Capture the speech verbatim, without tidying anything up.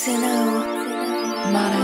Sino Mara.